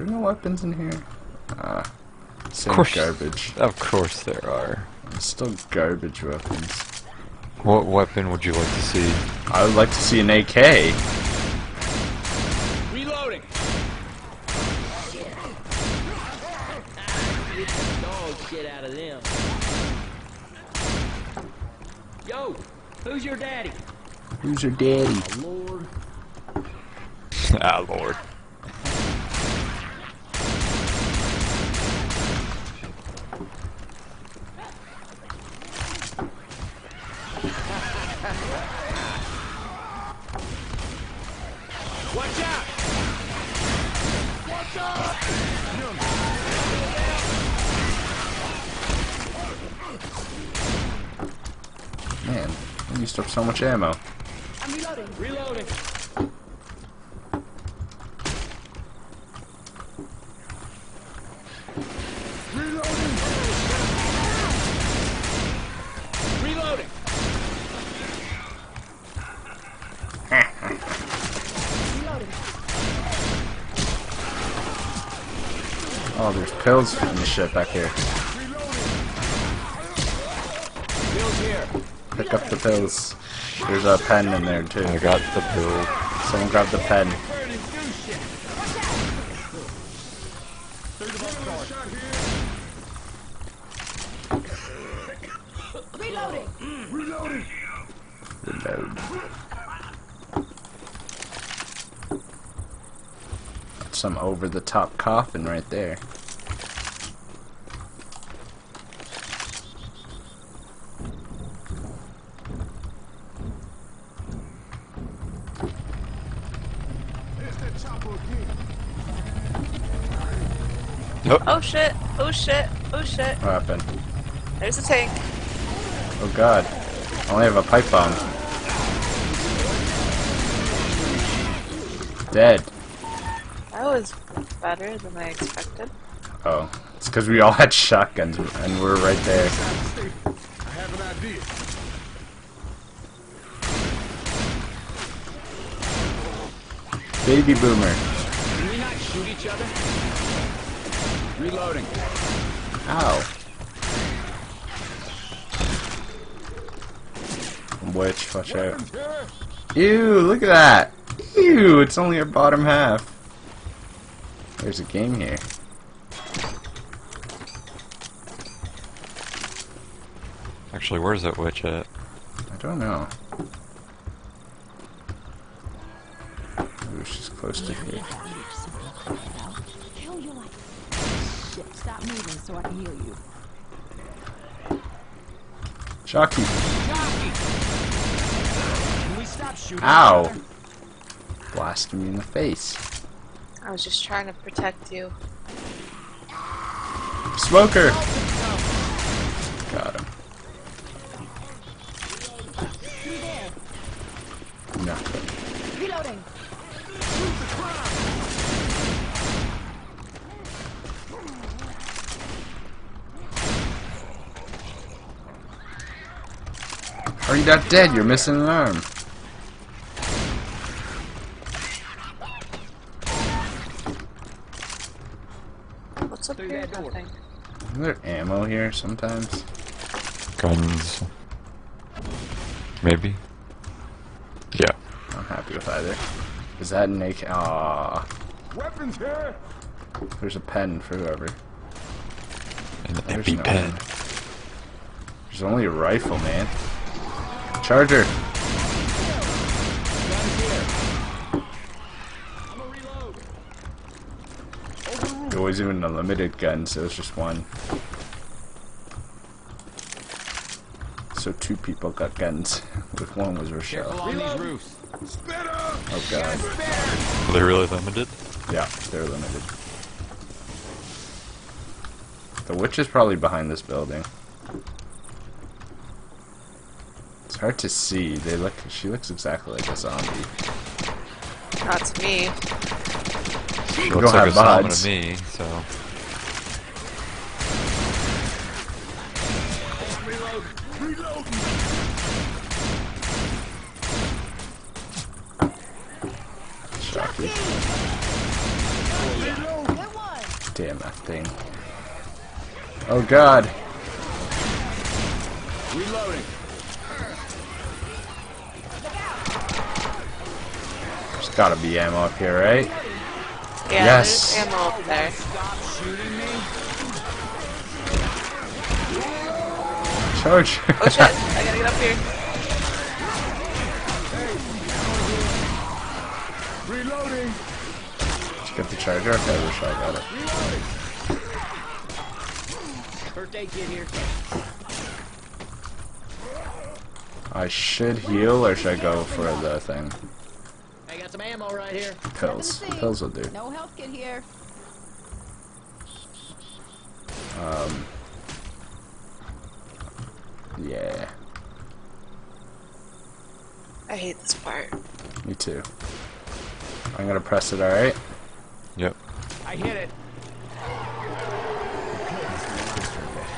there no weapons in here? Ah, same garbage. Of course there are. Still garbage weapons. What weapon would you like to see? I would like to see an AK. Reloading. Shit out of them. Yo, who's your daddy? Who's your daddy? Oh, Lord. Ah, Lord. Watch out! Watch out! Man, I used up so much ammo. I'm reloading. Reloading. Oh, there's pills and shit back here. Pick up the pills. There's a pen in there too. I got the pill. Someone grab the pen. Reloading. Reloading. Reload. That's some over-the-top coffin right there. Nope. Oh shit, oh shit, oh shit. What happened? There's a tank. Oh god. I only have a pipe bomb. Dead. That was better than I expected. Oh. It's because we all had shotguns and we're right there. I have an idea. Baby boomer. Can we not shoot each other? Reloading. Ow. Witch, watch out. Ew, look at that. Ew, it's only our bottom half. There's a game here. Actually, where's that witch at? I don't know. Ooh, she's close to here. Shit, stop moving so I can heal you. Shocky. Can we stop shooting? Ow! Blasted me in the face. I was just trying to protect you. Smoker! Got him. Nothing. Reloading. Are you not dead? You're missing an arm. What's up here? Nothing. Is there ammo here sometimes? Guns. Maybe. Yeah. I'm happy with either. Is that an AK? Aww. Weapons here! There's a pen for whoever. An epi pen. There's only a rifle, man. Charger. It wasn't even a limited gun, so it's just one. So two people got guns. With one was Rochelle. Oh god. Are they really limited? Yeah, they're limited. The witch is probably behind this building. Hard to see. They look. She looks exactly like a zombie. Not to me. She looks like a zombie to me. So. Reload. Reload. Shocky. Reload. Damn that thing. Oh god. Reloading. There's gotta be ammo up here, right? Yeah, yes. There's ammo up there. Charge. Oh shit, I gotta get up here. Reloading. Did you get the charger? Okay, I wish I got it. Birthday kid here. I should heal, or should I go for the thing? I got some ammo right here. Pills. Pills will do. No health kit here. Yeah. I hate this part. Me too. I'm gonna press it, alright? Yep. I hit it.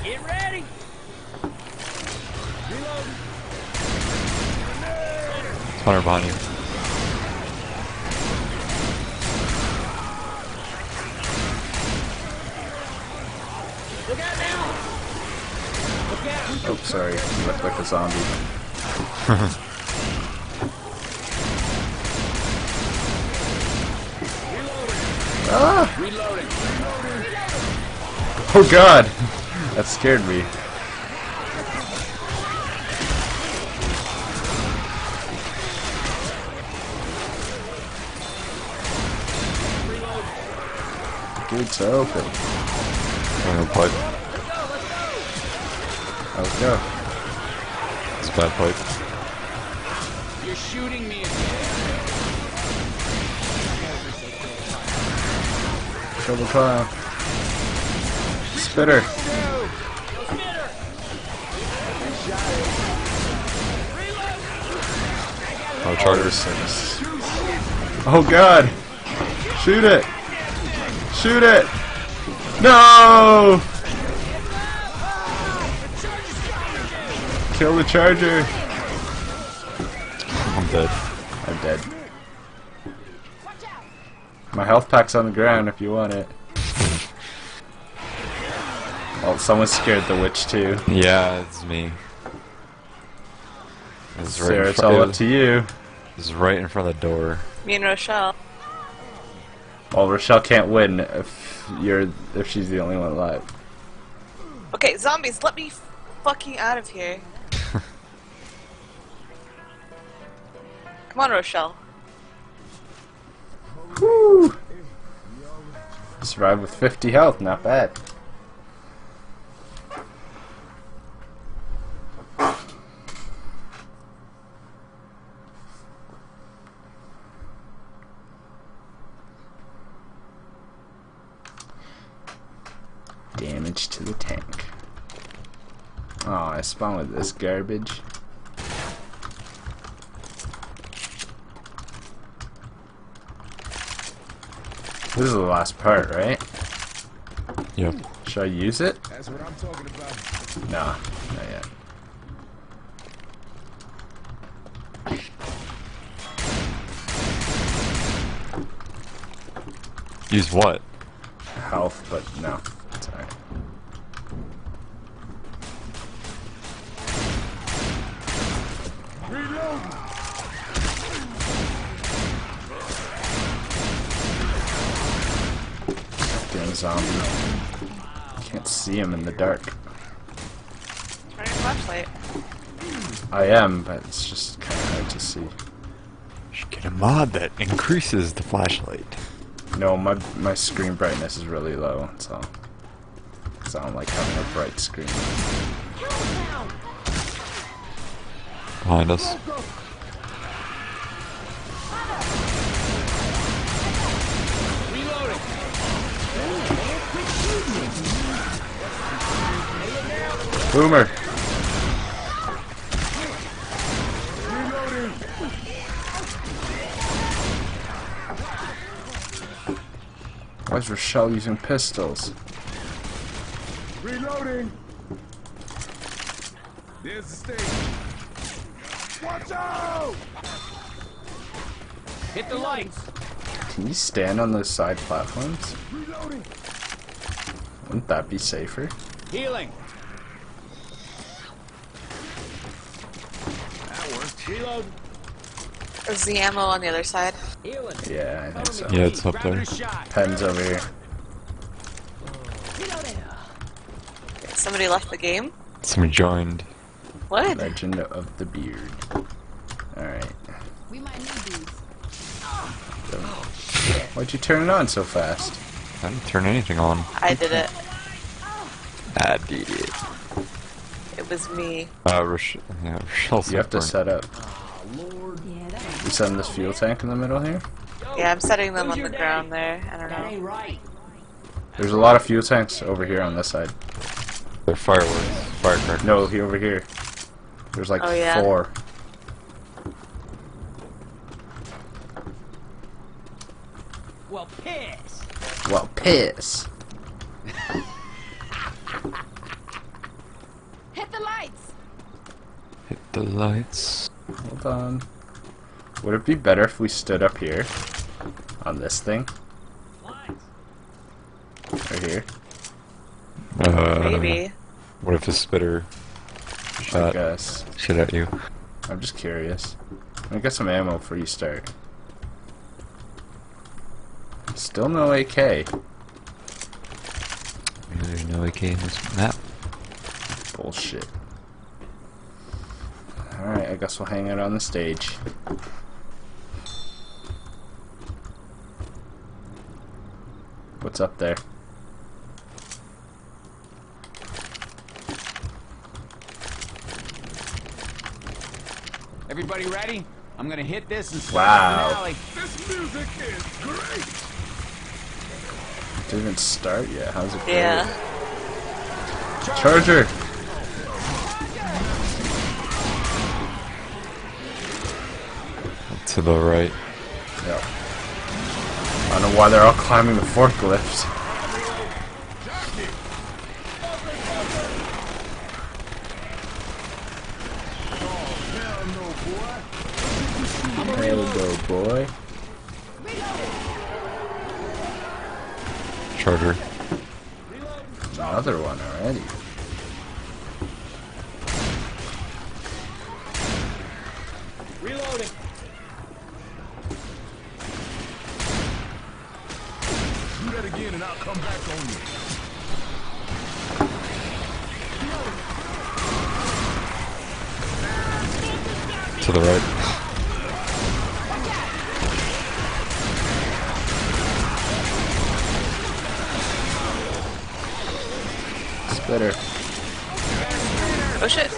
Get ready! Reload! It's on our body. Look out now! Look out! Oh, sorry. You look like a zombie. Ah. Reloading. Oh god, that scared me. Good to open. Pipe. Let's go. It's a bad pipe. You're shooting me again. Double clown. Spitter. Oh, charger six. Oh god! Shoot it! Shoot it! No! Kill the charger! I'm dead. I'm dead. My health pack's on the ground if you want it. Oh, someone scared the witch too. Yeah, it's me. It's right Sara, it's all up to you. It's right in front of the door. Me and Rochelle. Well, Rochelle can't win if she's the only one alive. Okay, zombies, let me fucking out of here. Come on, Rochelle. Woo! Survived with 50 health, not bad. Damage to the tank. Oh, I spawned with this garbage. This is the last part, right? Yep. Should I use it? That's what I'm talking about. Nah, not yet. Use what? Health, but no. It's alright. Reload! Zombie. Can't see him in the dark. Turn your flashlight. I am, but it's just kind of hard to see. You should get a mod that increases the flashlight. No, my screen brightness is really low, so because I don't like having a bright screen. Behind us. Boomer. Why is Rochelle using pistols? Reloading. There's the stage. Watch out! Hit the lights. Can you stand on those side platforms? Reloading. Wouldn't that be safer? Healing. That worked. Reload. Is the ammo on the other side? Yeah, I think so. Yeah, it's up there. Pen's over here. Somebody left the game? Somebody joined. What? Legend of the Beard. Alright. We might need these. Oh, shit. Why'd you turn it on so fast? I didn't turn anything on. I did it. I did it. It was me. Rochelle's you have to set up. You setting this fuel tank in the middle here? Yeah, I'm setting them on the ground there. I don't know. There's a lot of fuel tanks over here on this side. They're fireworks. Firecrackers. No, he over here. There's like four. Well, piss. Well, piss. Hit the lights. Hit the lights. Hold on. Would it be better if we stood up here on this thing? Right here. Maybe. What if a spitter shot shit at you? I'm just curious. I got some ammo before you start. Still no AK. There's no AK in this map. Bullshit. Alright, I guess we'll hang out on the stage. What's up there? Everybody ready? I'm gonna hit this and slide down the alley. This music is great. It didn't even start yet. How's it going? Yeah. Charger. To the right. Yep. I don't know why they're all climbing the forklifts. There we go, boy. Charger. Another one already. Reloading. Do that again and I'll come back on you. To the right. Better. Oh shit!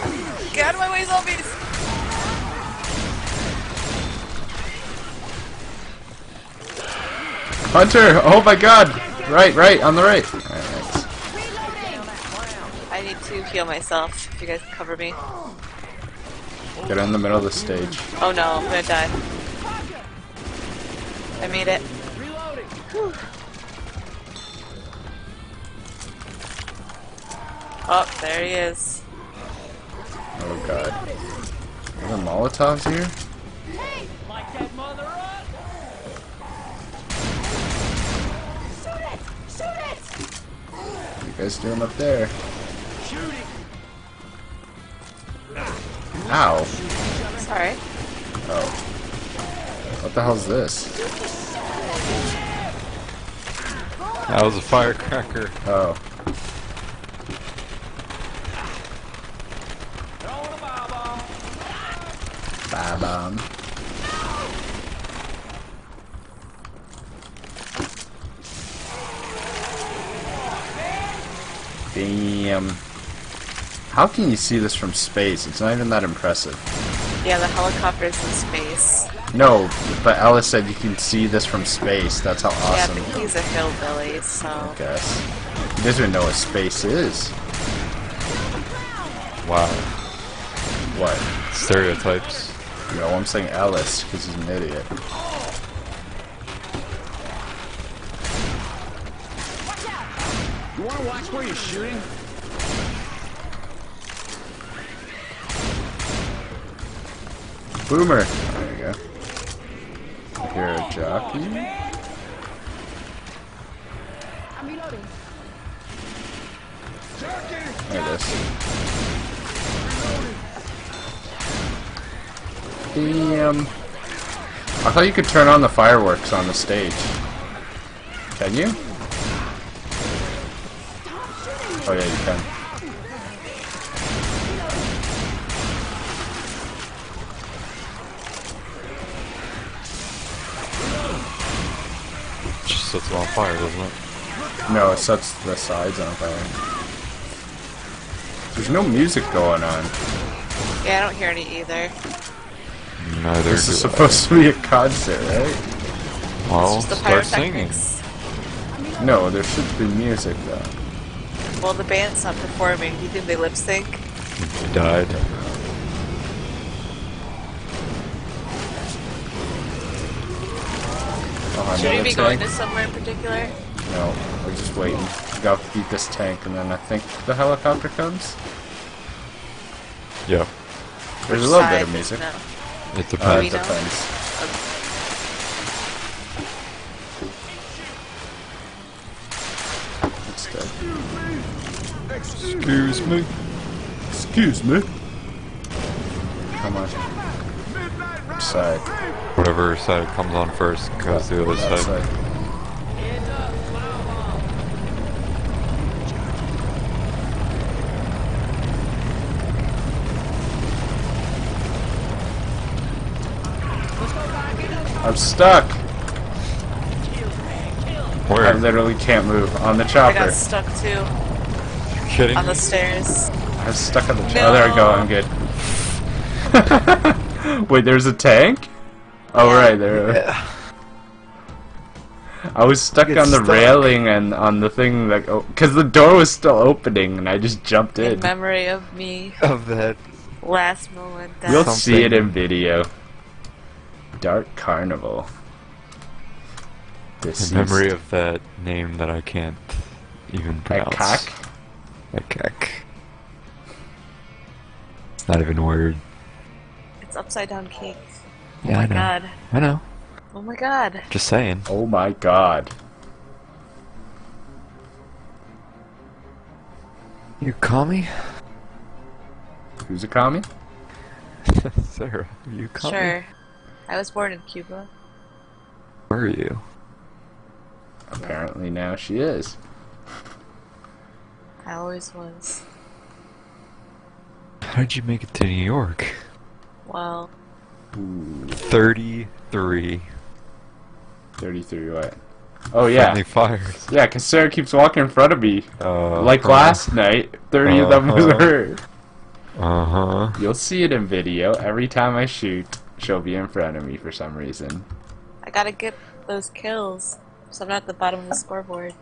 Get out of my way, zombies! Hunter! Oh my god! Right, right, on the right! Alright. I need to heal myself. If you guys cover me. Get in the middle of the stage. Oh no, I'm gonna die. I made it. Whew. Oh, there he is. Oh god. Are there Molotovs here? Light that mother up! Shoot it! Shoot it! What are you guys doing up there? Shooting! Ow! Sorry. Oh. What the hell's this? That was a firecracker. Oh. Bomb. Damn. How can you see this from space? It's not even that impressive. Yeah, the helicopter's in space. No, but Ellis said you can see this from space. That's how awesome. Yeah, but he's a hillbilly, so... I guess. He doesn't even know what space is. Wow. What? Stereotypes. No, I'm saying Ellis, because he's an idiot. Watch out. You want to watch where you're shooting? Boomer! There you go. You're a jockey? I'm reloading. There it is. Damn. I thought you could turn on the fireworks on the stage. Can you? Oh yeah, you can. It just sets it on fire, doesn't it? No, it sets the sides on fire. There's no music going on. Yeah, I don't hear any either. Neither. This is supposed to be a concert, right? Well, start singing. No, there should be music though. Well, the band's not performing. Do you think they lip sync? They died. Oh, should we be going to somewhere in particular? No, we're just waiting. We gotta beat this tank, and then I think the helicopter comes. Yeah. There's a little bit of music. No. It depends. It depends. Okay. Excuse me. Excuse me. Come on. Side. Whatever side comes on first goes to the other side. I'm stuck. Where? I literally can't move. On the chopper. I got stuck too. Kidding on the stairs. I was stuck on the chopper. No. Oh, there we go. I'm good. Wait, there's a tank? Oh, right there. Yeah. I was stuck on the railing and on the thing that, because the door was still opening and I just jumped in. In memory of me. Of that last moment. You'll see it in video. Dark Carnival. This in memory of that name that I can't even pronounce. Ekak. It's not even a word. It's upside down cake. Oh yeah, my god. I know. Oh my god. Just saying. Oh my god. You commie? Who's a commie? Sara, you commie? Sure. I was born in Cuba. Where are you? Apparently now she is. I always was. How'd you make it to New York? Well... 33. 33 what? Oh yeah. Friendly fires. Yeah, cause Sara keeps walking in front of me. Like last night, 30 of them was her. You'll see it in video. Every time I shoot, she'll be in front of me for some reason. I gotta get those kills, so I'm not at the bottom of the scoreboard.